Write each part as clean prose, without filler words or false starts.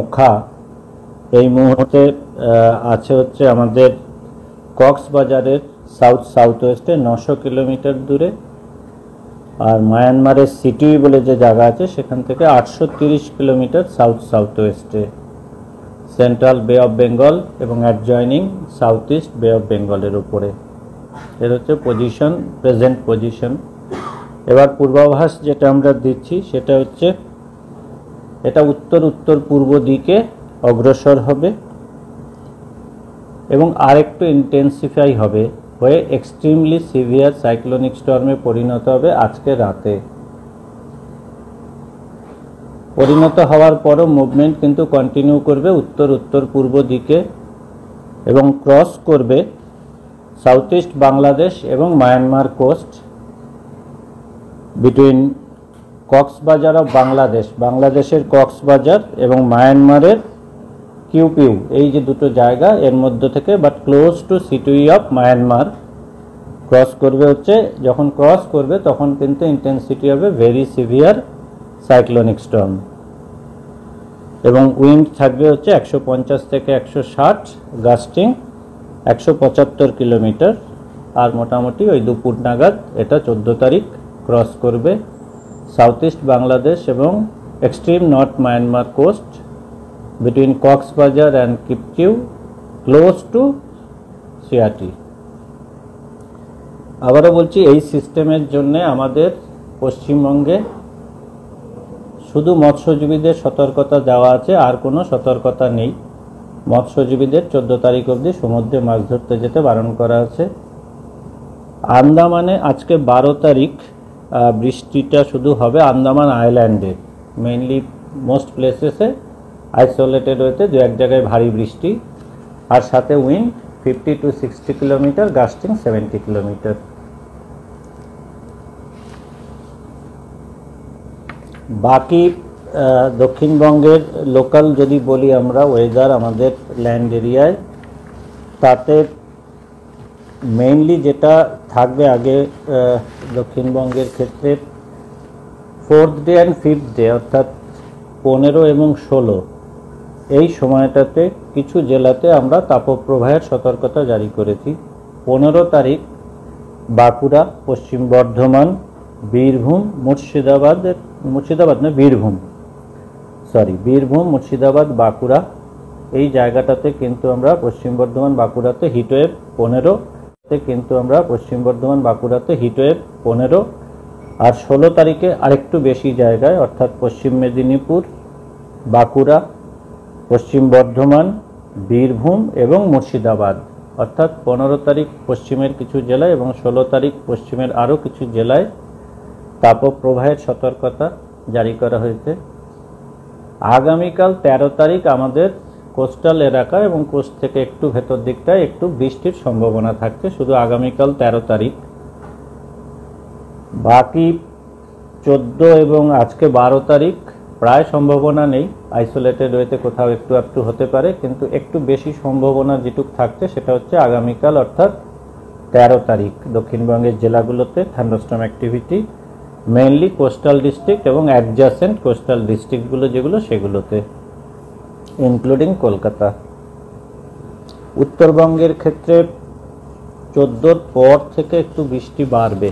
मोखा এই মুহূর্তে আছে হচ্ছে আমাদের কক্সবাজারের সাউথ ওয়েস্টে 900 কিলোমিটার দূরে আর মায়ানমারের সিটি বলে যে জায়গা আছে সেখান থেকে 830 কিলোমিটার সাউথ ওয়েস্টে সেন্ট্রাল বে অফ বেঙ্গল এবং adjoining south east bay of বেঙ্গলের উপরে এর হচ্ছে পজিশন প্রেজেন্ট পজিশন। এবার পূর্বাভাস যেটা আমরা দিচ্ছি সেটা হচ্ছে এটা উত্তর পূর্ব দিকে অগ্রসর হবে এবং আরেকটু ইন্টেন্সিফাই হবে হয়ে এক্সট্রিমলি সিভিয়ার সাইক্লোনিক স্টর্মে পরিণত হবে আজকে রাতে। পরিণত হওয়ার পরও মুভমেন্ট কিন্তু কন্টিনিউ করবে উত্তর পূর্ব দিকে এবং ক্রস করবে সাউথ ইস্ট বাংলাদেশ এবং Myanmar coast between Cox's Bazar of Bangladesh, বাংলাদেশের কক্সবাজার এবং মায়ানমারের কিউপিউ এই যে দুটো জায়গা এর মধ্য থেকে but close to city of Myanmar cross করবে হচ্ছে। যখন ক্রস করবে তখন কিন্তু ইন্টেন্সিটি হবে ভেরি সিভিয়ার সাইক্লোনিক স্টর্ম এবং উইন্ড থাকবে হচ্ছে 150 থেকে 160 গাস্টিং 175 কিলোমিটার আর মোটামুটি ওই দুপুর নাগাদ এটা 14 তারিখ ক্রস করবে সাউথ ইস্ট বাংলাদেশ এবং extreme north Myanmar coast between Cox's Bazar and Kipchew close to Siati। আবারও বলছি এই সিস্টেমের জন্য আমাদের পশ্চিমবঙ্গে শুধু মৎস্যজীবীদের সতর্কতা দেওয়া আছে, আর কোনো সতর্কতা নেই। মৎস্যজীবীদের 14 তারিখ অবধি সমুদ্রে মাছ ধরতে যেতে বারণ করা আছে। আন্দামানে আজকে 12 তারিখ বৃষ্টিটা শুধু হবে আন্দামান আইল্যান্ডে, মেইনলি মোস্ট প্লেসেসে আইসোলেটেড হয়েছে, দু এক জায়গায় ভারী বৃষ্টি আর সাথে wind 50 to 60 kilometre gusting 70 kilometre. বাকি দক্ষিণবঙ্গের লোকাল যদি বলি আমরা ওয়েদার আমাদের ল্যান্ড এরিয়ায়, তাতে মেইনলি যেটা থাকবে আগে দক্ষিণবঙ্গের ক্ষেত্রে 4th day and 5th day অর্থাৎ 15 এবং 16 এই সময়টাতে কিছু জেলাতে আমরা তাপপ্রবাহের সতর্কতা জারি করেছি। 15 তারিখ বাঁকুড়া, পশ্চিম বর্ধমান, বীরভূম, বীরভূম, মুর্শিদাবাদ, বাঁকুড়া এই জায়গাটাতে কিন্তু আমরা পশ্চিম বর্ধমান বাঁকুড়াতে হিটওয়েভ 15-তে কিন্তু আমরা পশ্চিম বর্ধমান বাঁকুড়াতে হিটওয়েভ 15 আর 16 তারিখে আরেকটু বেশি জায়গায় অর্থাৎ পশ্চিম মেদিনীপুর, বাঁকুড়া, পশ্চিম বর্ধমান, বীরভূম এবং মুর্শিদাবাদ অর্থাৎ 15 তারিখ পশ্চিমের কিছু জেলায় এবং 16 তারিখ পশ্চিমের আরও কিছু জেলায় তাপপ্রবাহের সতর্কতা জারি করা হয়েছে। আগামীকাল 13 তারিখ আমাদের কোস্টাল এলাকা এবং কোস্ট থেকে একটু ভেতর দিকটায় একটু বৃষ্টির সম্ভাবনা থাকছে, শুধু আগামীকাল 13 তারিখ। বাকি 14 এবং আজকে 12 তারিখ প্রায় সম্ভাবনা নেই, আইসোলেটেড হয়েতে কোথাও একটু একটু হতে পারে, কিন্তু একটু বেশি সম্ভাবনা যেটুক থাকছে সেটা হচ্ছে আগামীকাল অর্থাৎ 13 তারিখ দক্ষিণবঙ্গের জেলাগুলোতে thunderstorm activity mainly coastal district এবং অ্যাডজাসেন্ট কোস্টাল ডিস্ট্রিক্টগুলো যেগুলো সেগুলোতে ইনক্লুডিং কলকাতা। উত্তরবঙ্গের ক্ষেত্রে 14 পর থেকে একটু বৃষ্টি বাড়বে,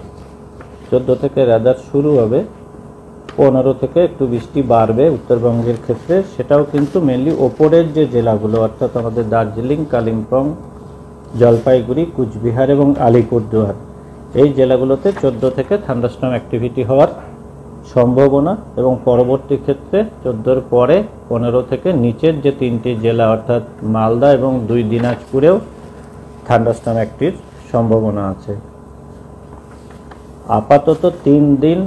14 থেকে রাদার শুরু হবে, 15 থেকে একটু বৃষ্টি বাড়বে উত্তরবঙ্গের ক্ষেত্রে। সেটাও কিন্তু মেনলি ওপরের যে জেলাগুলো অর্থাৎ আমাদের দার্জিলিং, কালিম্পং, জলপাইগুড়ি, কুচবিহার এবং আলিপুরদুয়ার এই জেলাগুলোতে 14 থেকে থান্ডারস্টর্ম অ্যাক্টিভিটি হওয়ার সম্ভাবনা এবং পরবর্তী ক্ষেত্রে 14-র পরে 15 থেকে নিচের যে 3টি জেলা অর্থাৎ মালদা এবং 2 দিনাজপুরেও থান্ডারস্টর্ম অ্যাক্টিভ সম্ভাবনা আছে। আপাতত 3 দিন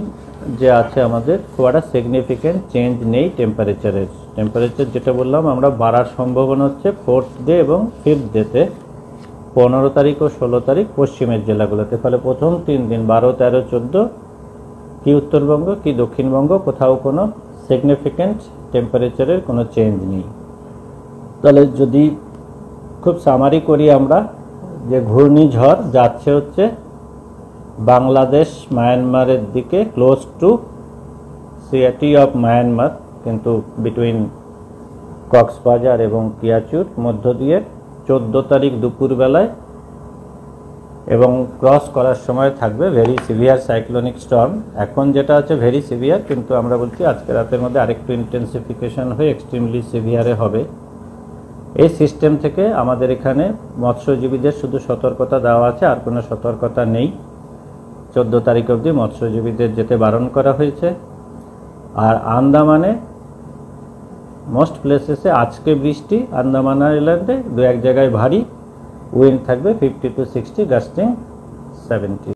যে আছে আমাদের খুব একটা সিগনিফিকেন্ট চেঞ্জ নেই টেম্পারেচারের। টেম্পারেচার যেটা বললাম আমরা বাড়ার সম্ভাবনা হচ্ছে 4th day এবং 5th dayতে, 15 তারিখ ও 16 তারিখ পশ্চিমের জেলাগুলোতে। ফলে প্রথম 3 দিন 12, 13, 14 কি উত্তরবঙ্গ কি দক্ষিণবঙ্গ কোথাও কোনো সিগনিফিকেন্ট টেম্পারেচারের কোনো চেঞ্জ নেই। তাহলে যদি খুব সামারি করি আমরা যে ঘূর্ণিঝড় যাচ্ছে হচ্ছে বাংলাদেশ মায়ানমারের দিকে close to city of Myanmar, কিন্তু বিটুইন कक्सबाजार एवं पियाचुर मध्य दिए 14 तारीख दुपुर बेलाय क्रॉस करार समय थाकबे भेरि सिवियर साइक्लोनिक स्टर्म। एखन जेटा आछे भेरि सिवियर किन्तु आमरा बोलछि आजके रातेर मध्ये आरेकटु इंटेन्सिफिकेशन हये एक्सट्रीमली सिवियारे हबे। ए सिस्टेम थेके आमादेर एखाने मत्स्यजीवीदेर शुधु सतर्कता देवा आछे आर कोनो सतर्कता नेई। 14 तारीख अब्दि मत्स्यजीवीदेर जेते बारण करा हयेछे। आर आंदामाने मोस्ट प्लेसेसे आज के बिस्टी आंदामान आइलैंडे दो एक जगह भारी विंड थाकबे 50 to 60 गस्टिंग 70।